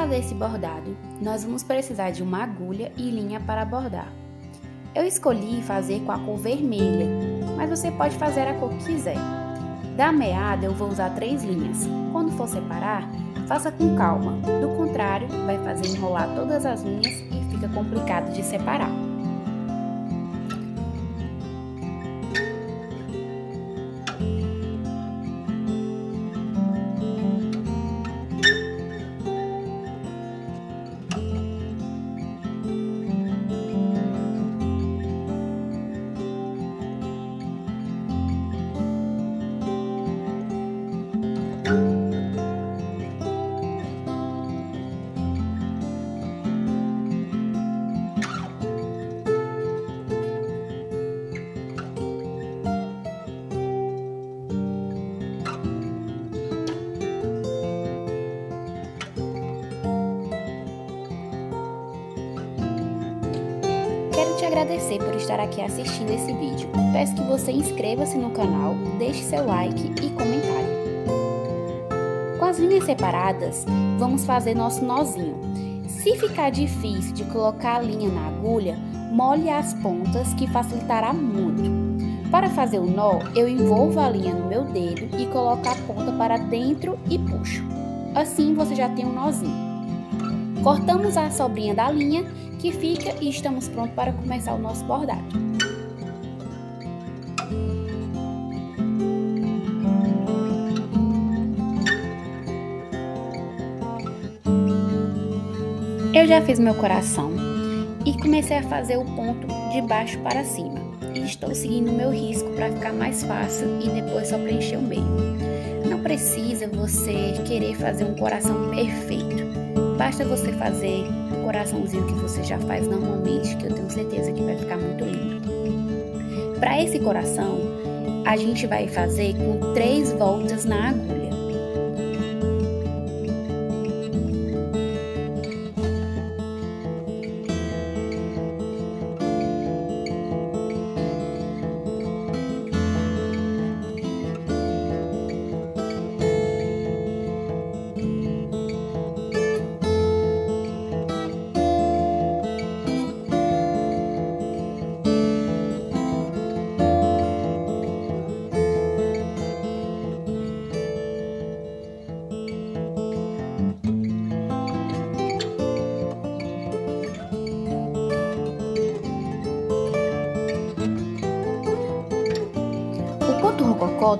fazer esse bordado, nós vamos precisar de uma agulha e linha para bordar. Eu escolhi fazer com a cor vermelha, mas você pode fazer a cor que quiser. Da meada eu vou usar 3 linhas. Quando for separar, faça com calma. Do contrário, vai fazer enrolar todas as linhas e fica complicado de separar. Quero te agradecer por estar aqui assistindo esse vídeo. Peço que você inscreva-se no canal, deixe seu like e comentário. Com as linhas separadas, vamos fazer nosso nozinho. Se ficar difícil de colocar a linha na agulha, molhe as pontas, que facilitará muito. Para fazer o nó, eu envolvo a linha no meu dedo e coloco a ponta para dentro e puxo. Assim você já tem um nozinho. Cortamos a sobrinha da linha que fica e estamos prontos para começar o nosso bordado. Eu já fiz meu coração e comecei a fazer o ponto de baixo para cima. E estou seguindo o meu risco para ficar mais fácil e depois só preencher o meio. Não precisa você querer fazer um coração perfeito. Basta você fazer o coraçãozinho que você já faz normalmente, que eu tenho certeza que vai ficar muito lindo. Para esse coração, a gente vai fazer com 3 voltas na agulha.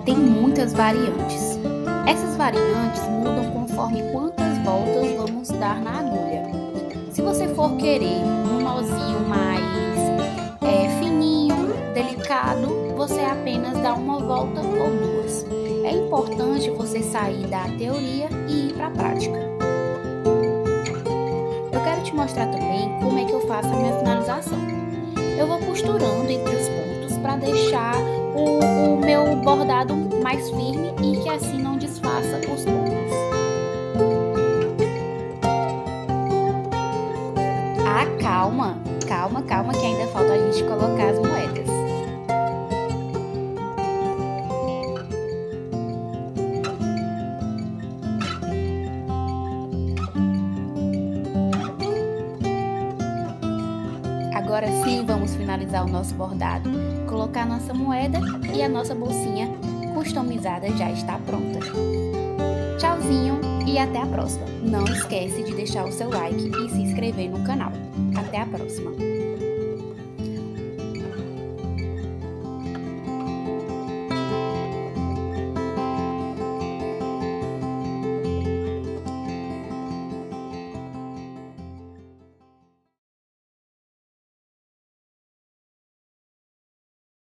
Tem muitas variantes. Essas variantes mudam conforme quantas voltas vamos dar na agulha. Se você for querer um nozinho mais fininho, delicado, você apenas dá uma volta ou 2. É importante você sair da teoria e ir para a prática. Eu quero te mostrar também como é que eu faço a minha finalização. Eu vou costurando entre os pontos para deixar o meu bordado mais firme e que assim não desfaça os pontos. Ah, calma, que ainda falta a gente colocar as moedas. Agora sim, vamos finalizar o nosso bordado, colocar a nossa moeda e a nossa bolsinha customizada já está pronta. Tchauzinho e até a próxima. Não esquece de deixar o seu like e se inscrever no canal. Até a próxima.